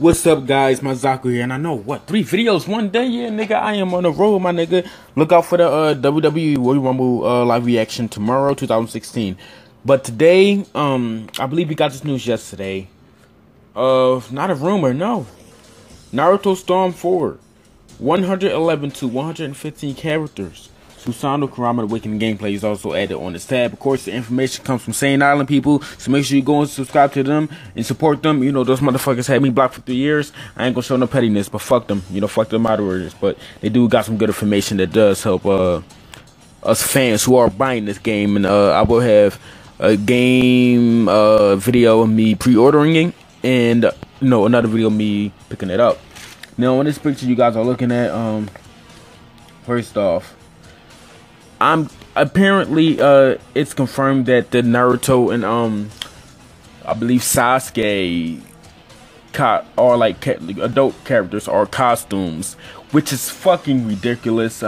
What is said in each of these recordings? What's up, guys? Mazaku here, and I know, what, 3 videos one day? Yeah, nigga, I am on the road, my nigga. Look out for the WWE Royal Rumble live reaction tomorrow, 2016. But today, I believe we got this news yesterday. Not a rumor, no. Naruto Storm 4, 111 to 115 characters. Susanoo Kurama Awakening gameplay is also added on this tab. Of course, the information comes from Saint Island people, so make sure you go and subscribe to them and support them. You know, those motherfuckers had me blocked for 3 years. I ain't gonna show no pettiness, but fuck them. You know, fuck the moderators. But they do got some good information that does help us fans who are buying this game. And I will have a game video of me pre-ordering it, and no, another video of me picking it up. Now, in this picture you guys are looking at, first off, it's confirmed that the Naruto and I believe Sasuke are like adult characters or costumes, which is fucking ridiculous.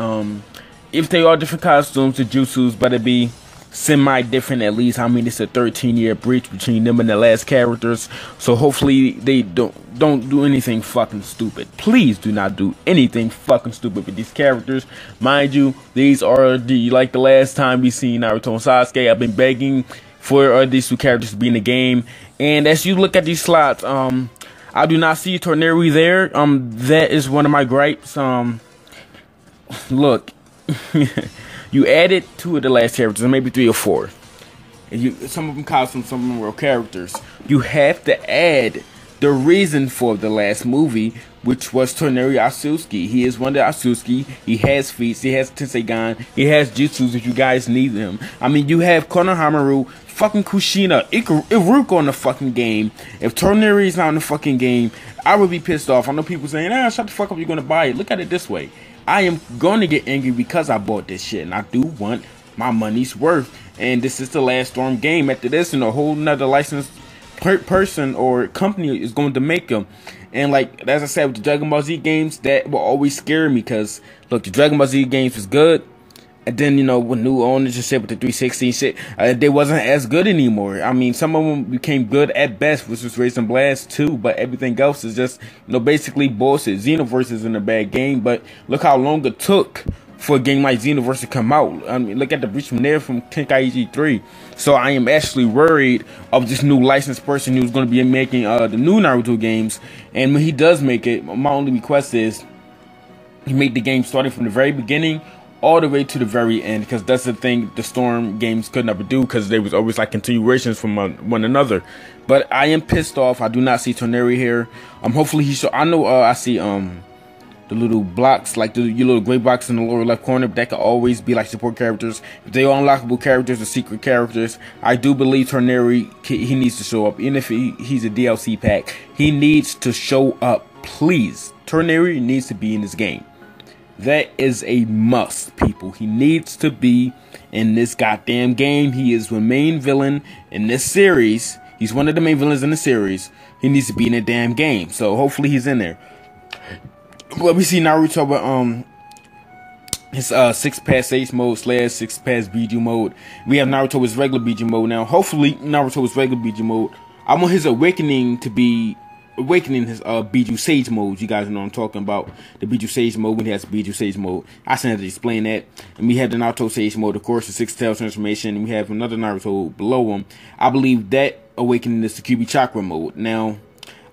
If they are different costumes, the jutsus better be semi-different at least. I mean, it's a 13-year breach between them and the last characters, so hopefully they don't do anything fucking stupid. Please do not do anything fucking stupid with these characters. Mind you, these are like the last time we seen Naruto and Sasuke. I've been begging for these two characters to be in the game, and as you look at these slots, I do not see Toneri there. That is one of my gripes. Look. You added 2 of the last characters, maybe 3 or 4. And some of them costumes, some of them real characters. You have to add the reason for the last movie, which was Toneri Otsutsuki. He is one of the Asuski. He has feats. He has Tenseigan. He has jutsus if you guys need them. I mean, you have Konohamaru, fucking Kushina, Iruko in the fucking game. If Toneri is not in the fucking game, I would be pissed off. I know people saying, ah, shut the fuck up, you're going to buy it. Look at it this way. I am going to get angry because I bought this shit, and I do want my money's worth. And this is the last Storm game. After this, and a whole nother licensed person or company is going to make them. And like, as I said, with the Dragon Ball Z games, that will always scare me because, look, the Dragon Ball Z games was good. And then, you know, with new owners and shit, with the 360 shit, they wasn't as good anymore. I mean, some of them became good at best, which was Racing Blast 2, but everything else is just, you know, basically bullshit. Xenoverse isn't a bad game, but look how long it took for a game like Xenoverse to come out. I mean, look at the breach from there from Tenkaichi 3. So I am actually worried of this new licensed person who's going to be making the new Naruto games. And when he does make it, my only request is he make the game starting from the very beginning all the way to the very end, because that's the thing the Storm games could never do, because they was always like continuations from one another. But I am pissed off. I do not see Toneri here. Hopefully he should. I know I see the little blocks, like your little gray box in the lower left corner. That could always be like support characters. If they are unlockable characters or secret characters, I do believe Toneri, he needs to show up. Even if he's a DLC pack, he needs to show up. Please, Toneri needs to be in this game. That is a must, people. He needs to be in this goddamn game. He is the main villain in this series. He's one of the main villains in the series. He needs to be in the damn game. So hopefully he's in there. Well, we see Naruto with his 6-past-8 mode / 6-past-Biju mode. We have Naruto with regular Biju mode now. Hopefully Naruto with regular Biju mode. I want his awakening to be awakening his Biju sage mode. You guys know what I'm talking about, the Biju sage mode. When he has Biju sage mode, I still have to explain that. And we have the Naruto sage mode, of course, the 6 tails transformation, and we have another Naruto below him. I believe that awakening is the Kyubi chakra mode. Now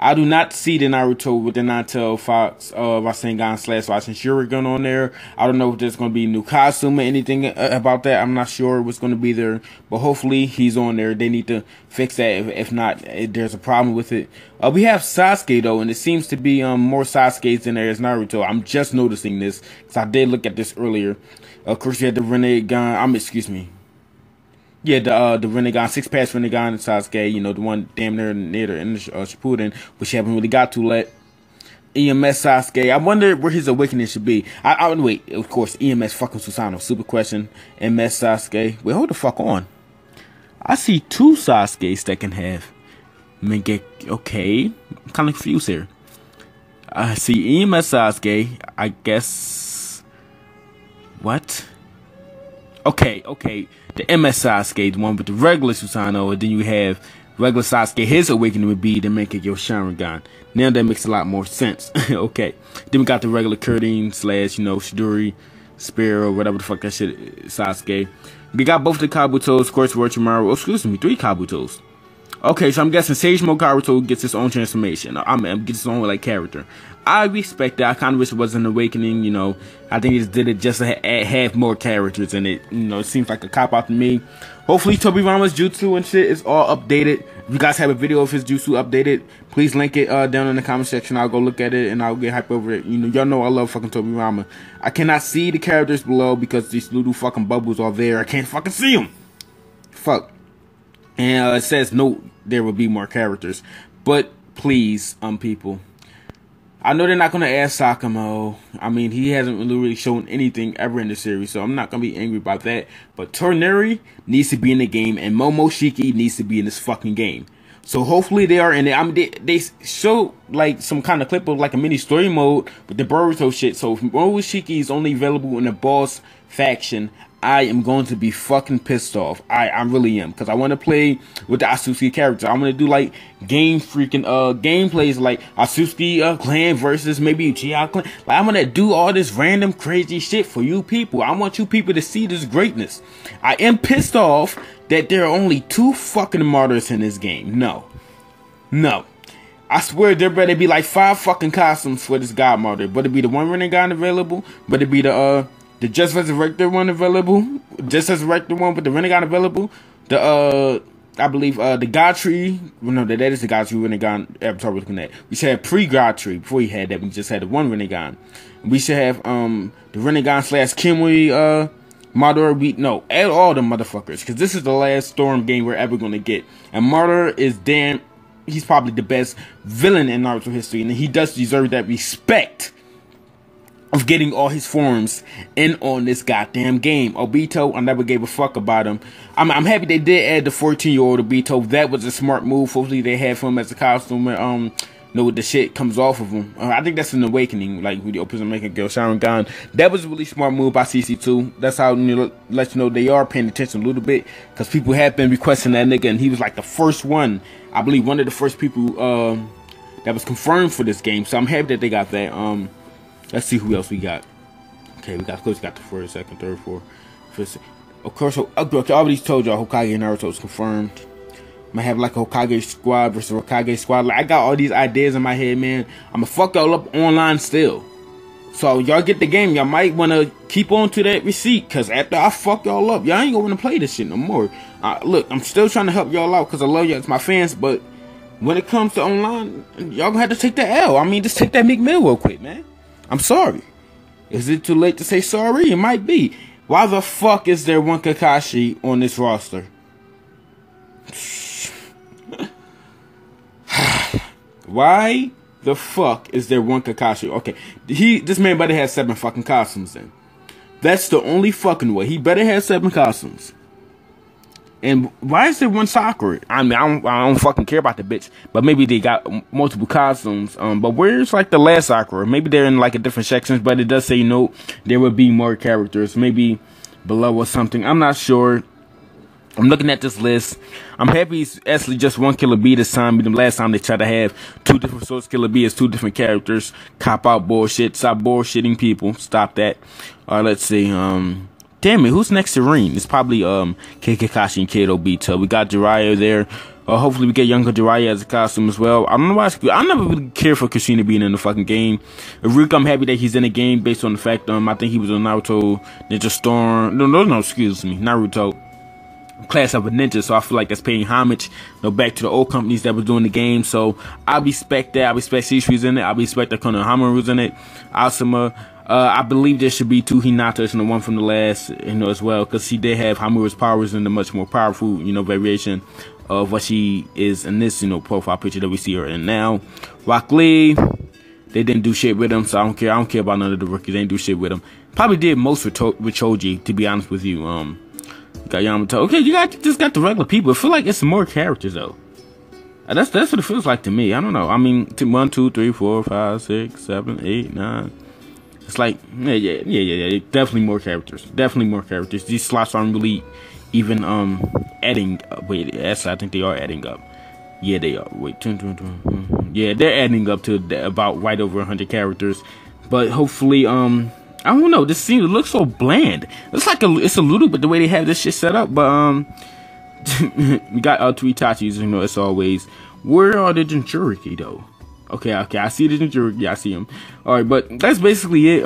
I do not see the Naruto with the 9-tailed fox Rasengan / Rasenshuriken on there. I don't know if there's going to be a new costume or anything about that. I'm not sure what's going to be there, but hopefully he's on there. They need to fix that. If not, there's a problem with it. We have Sasuke, though, and it seems to be more Sasuke's in there as Naruto. I'm just noticing this because I did look at this earlier. Of course, you had the Rinnegan. Yeah, the Rinnegan, 6-pass Rinnegan and Sasuke, you know, the one damn near the Shippuden, which you haven't really got to let. EMS Sasuke, I wonder where his awakening should be. I wait, of course, EMS fucking Susanoo, super question. MS Sasuke, wait, hold the fuck on. I see 2 Sasuke's that can have. Okay, I'm kind of confused here. I see EMS Sasuke, I guess. What? Okay, the MS Sasuke, the one with the regular Susanoo, and then you have regular Sasuke, his awakening would be to make it your Sharingan. Now that makes a lot more sense. Okay, then we got the regular Kurama slash, you know, Chidori, Spear, whatever the fuck that shit is, Sasuke. We got both the Kabutos, of course, Orochimaru, excuse me, 3 Kabutos. Okay, so I'm guessing Sage Mode Kabuto gets his own transformation. Gets his own, like, character. I respect that. I kind of wish it was an awakening, you know. I think he just did it just to have more characters in it. You know, it seems like a cop-out to me. Hopefully, Tobirama's jutsu and shit is all updated. If you guys have a video of his jutsu updated, please link it down in the comment section. I'll go look at it and I'll get hype over it. You know, y'all know I love fucking Tobirama. I cannot see the characters below because these little fucking bubbles are there. I can't fucking see them. Fuck. And it says, no, there will be more characters. But please, people, I know they're not going to add Sakamo. I mean, he hasn't really shown anything ever in the series, so I'm not going to be angry about that. But Toneri needs to be in the game, and Momoshiki needs to be in this fucking game. So hopefully they are in it. I mean, they show, like, some kind of clip of, like, a mini story mode with the Boruto shit. So if Momoshiki is only available in the boss faction, I am going to be fucking pissed off. I really am, because I want to play with the Asuski character. I want to do, like, game freaking gameplays, like Asuski clan versus maybe Uchiha clan. Like, I want to do all this random crazy shit for you people. I want you people to see this greatness. I am pissed off that there are only 2 fucking martyrs in this game. No, no. I swear there better be like 5 fucking costumes for this god martyr. But it be the one Rinnegan available. But it be the Just Resurrected one available, Just Resurrected one with the Rinnegan available, the, I believe, the God Tree, well, no, that is the God Tree Rinnegan avatar we're looking at. We should have pre-God Tree, before we had that, we just had the one Rinnegan. We should have, the Rinnegan slash Kimui, Martyr, no, add all the motherfuckers, because this is the last Storm game we're ever going to get, and Martyr is damn, he's probably the best villain in Naruto history, and he does deserve that respect of getting all his forms in on this goddamn game. Obito, I never gave a fuck about him. I'm happy they did add the 14-year-old Obito. That was a smart move. Hopefully they have him as a costume. You know, the shit comes off of him. I think that's an awakening. Like, with the opens and making girl Sharingan. That was a really smart move by CC2. That's how, you know, let you know they are paying attention a little bit. Because people have been requesting that nigga. And he was like the first one. I believe one of the first people that was confirmed for this game. So I'm happy that they got that. Let's see who else we got. Okay, we got, of course, we got the first, second, third, fourth, fifth. Of course, I already told y'all Hokage and Naruto is confirmed. I'm gonna have like a Hokage squad versus a Hokage squad. Like, I got all these ideas in my head, man. I'm gonna fuck y'all up online still. So y'all get the game. Y'all might wanna keep on to that receipt, cause after I fuck y'all up, y'all ain't gonna wanna play this shit no more. Look, I'm still trying to help y'all out, cause I love y'all. It's my fans, but when it comes to online, y'all gonna have to take that L. I mean, just take that McMill real quick, man. I'm sorry. Is it too late to say sorry? It might be. Why the fuck is there one Kakashi on this roster? Why the fuck is there one Kakashi? Okay, this man better have 7 fucking costumes then. That's the only fucking way. He better have 7 costumes. And why is there one Sakura? I mean, I don't fucking care about the bitch, but maybe they got multiple costumes. But where's like the last Sakura? Maybe they're in like a different sections, but it does say no, there will be more characters, maybe below or something. I'm not sure. I'm looking at this list. I'm happy it's actually just one Killer Bee this time. The last time they tried to have 2 different source Killer Bee as 2 different characters. Cop out bullshit. Stop bullshitting people. Stop that. All right, let's see. Damn it, who's next to Rin? It's probably Kakashi and Kid Obito. We got Jiraiya there. Hopefully we get younger Jiraiya as a costume as well. I don't know why I never really cared for Kushina being in the fucking game. Iruko, I'm happy that he's in the game based on the fact I think he was on Naruto Ninja Storm. No, excuse me, Naruto Class of a Ninja, so I feel like that's paying homage, you know, back to the old companies that were doing the game. So I respect that. I respect Shishui's in it. I respect that Konohamaru's in it. Asuma. I believe there should be 2 Hinatas and the one from the last, you know, as well, because she did have Hamura's powers in the much more powerful, you know, variation of what she is in this, you know, profile picture that we see her in now. Rock Lee, they didn't do shit with him, so I don't care. I don't care about none of the rookies. They didn't do shit with him. Probably did most with Choji, to be honest with you. Got Yamato. Okay, you got just got the regular people. I feel like it's more characters though. That's what it feels like to me. I don't know. I mean, 1, 2, 3, 4, 5, 6, 7, 8, 9. It's like, yeah, definitely more characters. Definitely more characters. These slots aren't really even adding up. Wait, yes, I think they are adding up. Yeah, they are. Wait, yeah, they're adding up to about right over 100 characters. But hopefully, I don't know. This scene looks so bland. It's like it's a little bit the way they have this shit set up. But we got Tsuitachis, you know, as always. Where are the Jinchuriki though? Okay, I see the Jinchuriki. I see them. All right, but that's basically it.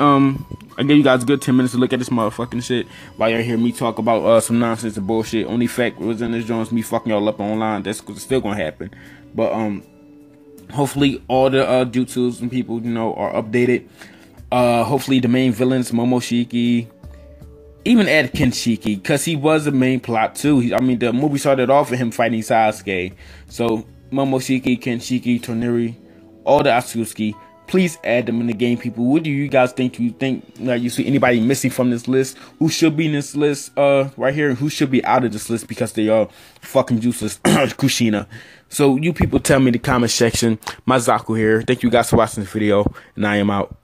I gave you guys a good 10 minutes to look at this motherfucking shit while y'all hear me talk about some nonsense and bullshit. Only fact was in this joint, me fucking y'all up online. That's still gonna happen. But hopefully all the jutsus and people, you know, are updated. Hopefully the main villains, Momoshiki, even add Kenshiki, because he was the main plot too. I mean, the movie started off with him fighting Sasuke. So Momoshiki, Kenshiki, Toneri, all the Asuski. Please add them in the game, people. What do you guys think? Do you think you see anybody missing from this list? Who should be in this list right here? Who should be out of this list because they are fucking useless? Kushina. So you people tell me in the comment section. Mazaku here. Thank you guys for watching this video. And I am out.